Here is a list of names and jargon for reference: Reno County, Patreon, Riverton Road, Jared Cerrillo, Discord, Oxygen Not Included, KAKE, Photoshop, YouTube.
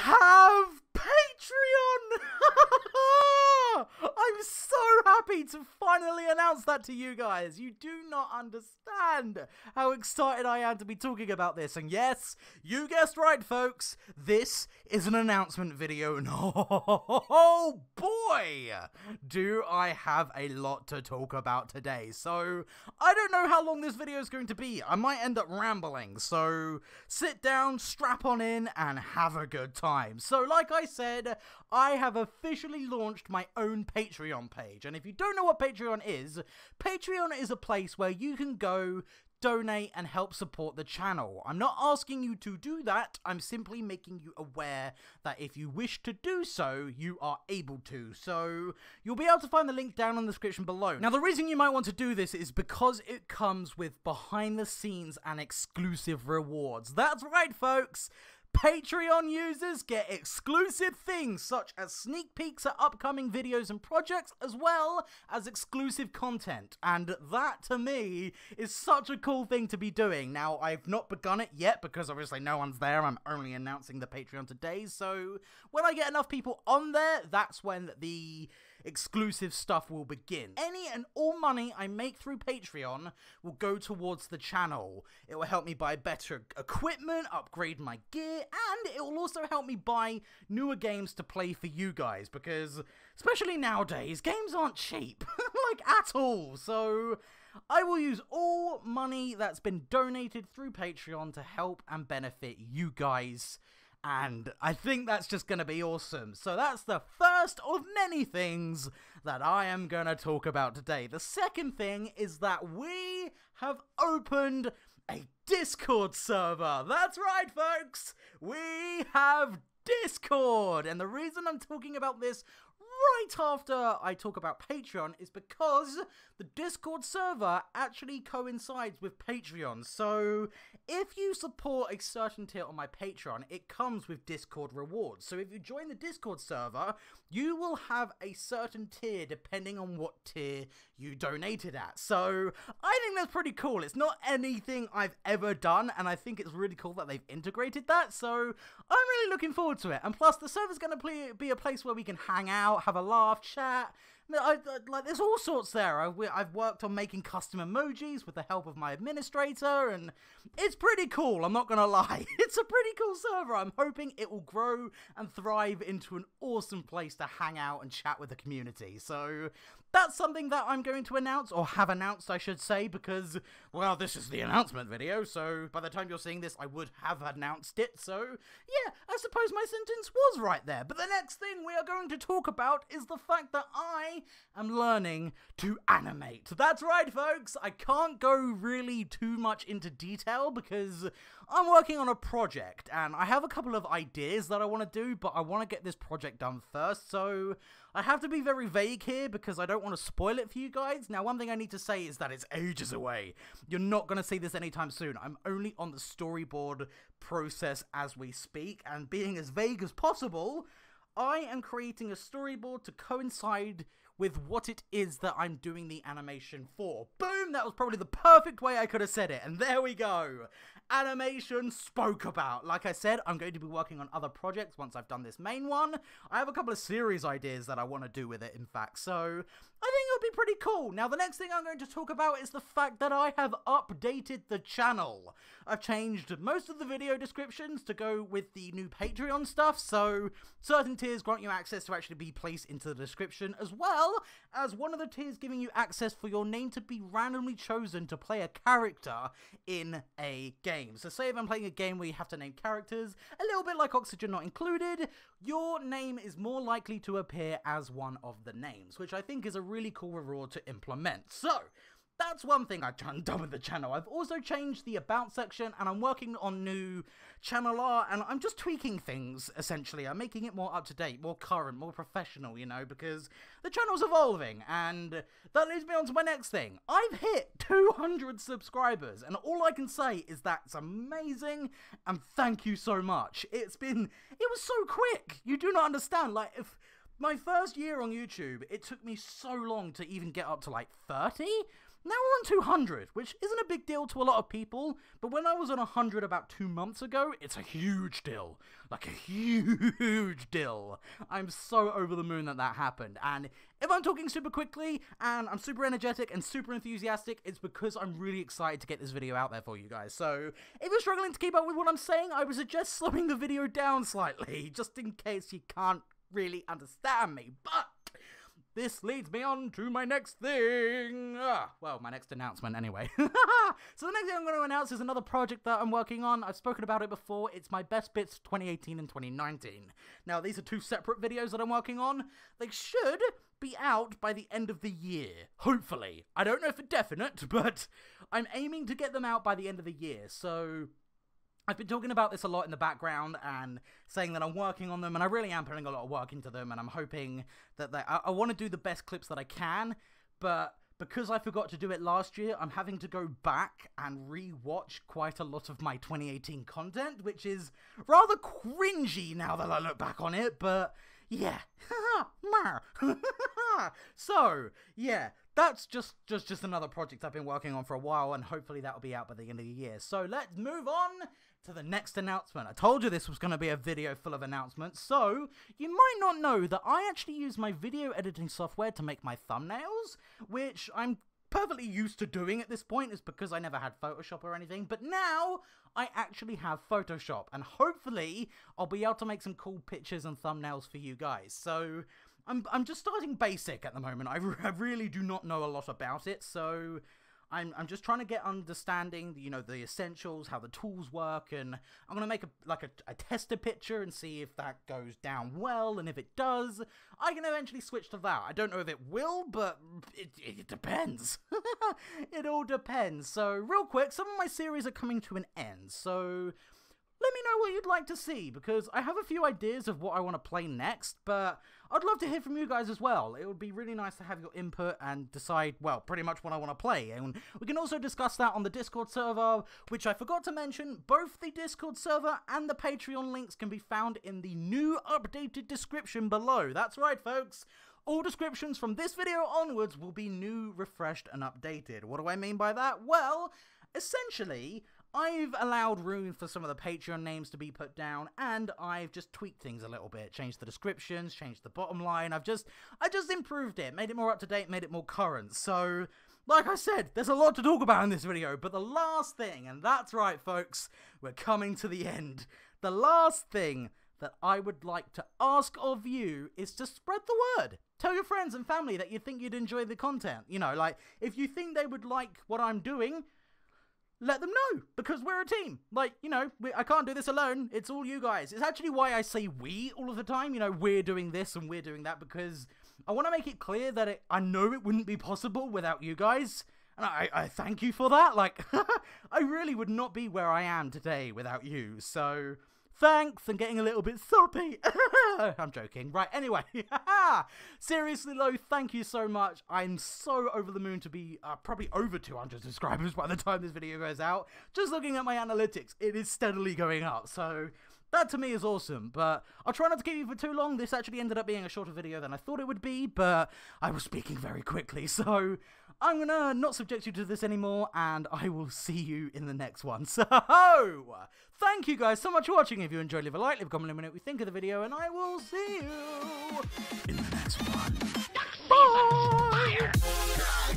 have Patreon! I'm so happy to finally announce that to you guys. You do not understand how excited I am to be talking about this. And yes, you guessed right, folks. This is an announcement video. And oh boy, do I have a lot to talk about today. So I don't know how long this video is going to be. I might end up rambling. So sit down, strap on in, and have a good time. So like I said, I have officially launched my own Patreon page, and if you don't know what Patreon is a place where you can go donate and help support the channel. I'm not asking you to do that, I'm simply making you aware that if you wish to do so, you are able to. So you'll be able to find the link down in the description below. Now the reason you might want to do this is because it comes with behind the scenes and exclusive rewards. That's right, folks! Patreon users get exclusive things such as sneak peeks at upcoming videos and projects, as well as exclusive content, and that to me is such a cool thing to be doing. Now I've not begun it yet because obviously no one's there, I'm only announcing the Patreon today, so when I get enough people on there, that's when the exclusive stuff will begin. Any and all money I make through Patreon will go towards the channel. It will help me buy better equipment, upgrade my gear, and it will also help me buy newer games to play for you guys, because especially nowadays, games aren't cheap, like at all. So I will use all money that's been donated through Patreon to help and benefit you guys, and I think that's just going to be awesome. So that's the first of many things that I am going to talk about today. The second thing is that we have opened a Discord server. That's right, folks! We have Discord! And the reason I'm talking about this right after I talk about Patreon is because the Discord server actually coincides with Patreon. So if you support a certain tier on my Patreon, it comes with Discord rewards. So if you join the Discord server, you will have a certain tier depending on what tier you donated at. So I think that's pretty cool. It's not anything I've ever done, and I think it's really cool that they've integrated that. So I'm really looking forward to it. And plus, the server's going to be a place where we can hang out, have a laugh, chat. Like, there's all sorts there. I've worked on making custom emojis with the help of my administrator, and it's pretty cool, I'm not gonna lie. It's a pretty cool server. I'm hoping it will grow and thrive into an awesome place to hang out and chat with the community. So that's something that I'm going to announce, or have announced I should say, because, well, this is the announcement video, so by the time you're seeing this I would have announced it. So yeah, I suppose my sentence was right there. But the next thing we are going to talk about is the fact that I'm learning to animate. That's right, folks. I can't go really too much into detail because I'm working on a project and I have a couple of ideas that I want to do, but I want to get this project done first. So I have to be very vague here because I don't want to spoil it for you guys. Now, one thing I need to say is that it's ages away. You're not going to see this anytime soon. I'm only on the storyboard process as we speak, and being as vague as possible, I am creating a storyboard to coincide with what it is that I'm doing the animation for. Boom! That was probably the perfect way I could have said it, and there we go! Animation spoke about. Like I said, I'm going to be working on other projects once I've done this main one. I have a couple of series ideas that I want to do with it, in fact, so I think it'll be pretty cool. Now, the next thing I'm going to talk about is the fact that I have updated the channel. I've changed most of the video descriptions to go with the new Patreon stuff, so certain tiers grant you access to actually be placed into the description, as well as one of the tiers giving you access for your name to be randomly chosen to play a character in a game. So say if I'm playing a game where you have to name characters, a little bit like Oxygen Not Included, your name is more likely to appear as one of the names, which I think is a really cool reward to implement. So that's one thing I've done with the channel. I've also changed the about section, and I'm working on new channel art, and I'm just tweaking things, essentially. I'm making it more up-to-date, more current, more professional, you know, because the channel's evolving, and that leads me on to my next thing. I've hit 200 subscribers, and all I can say is that's amazing, and thank you so much. It was so quick. You do not understand, like, if my first year on YouTube, it took me so long to even get up to like 30, Now we're on 200, which isn't a big deal to a lot of people, but when I was on 100 about 2 months ago, it's a huge deal. Like a huge deal. I'm so over the moon that that happened, and if I'm talking super quickly, and I'm super energetic and super enthusiastic, it's because I'm really excited to get this video out there for you guys. So, if you're struggling to keep up with what I'm saying, I would suggest slowing the video down slightly, just in case you can't really understand me, but this leads me on to my next thing. Well, my next announcement anyway. So the next thing I'm going to announce is another project that I'm working on. I've spoken about it before. It's my best bits 2018 and 2019. Now, these are two separate videos that I'm working on. They should be out by the end of the year, hopefully. I don't know for definite, but I'm aiming to get them out by the end of the year, so I've been talking about this a lot in the background and saying that I'm working on them, and I really am putting a lot of work into them, and I'm hoping that I want to do the best clips that I can, but because I forgot to do it last year, I'm having to go back and re-watch quite a lot of my 2018 content, which is rather cringy now that I look back on it, but yeah. So, yeah, that's just another project I've been working on for a while, and hopefully that'll be out by the end of the year. So let's move on to the next announcement. I told you this was going to be a video full of announcements, so you might not know that I actually use my video editing software to make my thumbnails, which I'm perfectly used to doing at this point. Is because I never had Photoshop or anything, but now I actually have Photoshop, and hopefully I'll be able to make some cool pictures and thumbnails for you guys. So I'm just starting basic at the moment. I really do not know a lot about it, so I'm just trying to get understanding, you know, the essentials, how the tools work, and I'm going to make a tester picture and see if that goes down well, and if it does, I can eventually switch to that. I don't know if it will, but it depends. It all depends. So, real quick, some of my series are coming to an end, so let me know what you'd like to see, because I have a few ideas of what I want to play next, but I'd love to hear from you guys as well. It would be really nice to have your input and decide, well, pretty much what I want to play. And we can also discuss that on the Discord server, which I forgot to mention. Both the Discord server and the Patreon links can be found in the new updated description below. That's right, folks. All descriptions from this video onwards will be new, refreshed, and updated. What do I mean by that? Well, essentially, I've allowed room for some of the Patreon names to be put down, and I've just tweaked things a little bit, changed the descriptions, changed the bottom line. I just improved it, made it more up to date, made it more current. So, like I said, there's a lot to talk about in this video, but the last thing, and that's right, folks, we're coming to the end. The last thing that I would like to ask of you is to spread the word. Tell your friends and family that you think you'd enjoy the content. You know, like, if you think they would like what I'm doing, let them know, because we're a team. Like, you know, I can't do this alone. It's all you guys. It's actually why I say we all of the time. You know, we're doing this and we're doing that, because I want to make it clear that I know it wouldn't be possible without you guys. And I thank you for that. Like, I really would not be where I am today without you. So, thanks. I'm getting a little bit soppy. I'm joking. Right, anyway. Seriously, though, thank you so much. I'm so over the moon to be probably over 200 subscribers by the time this video goes out. Just looking at my analytics, it is steadily going up, so that to me is awesome, but I'll try not to keep you for too long. This actually ended up being a shorter video than I thought it would be, but I was speaking very quickly, so I'm gonna not subject you to this anymore, and I will see you in the next one. So, thank you guys so much for watching. If you enjoyed, leave a like, leave a comment, let me know what you think of the video, and I will see you in the next one. Bye!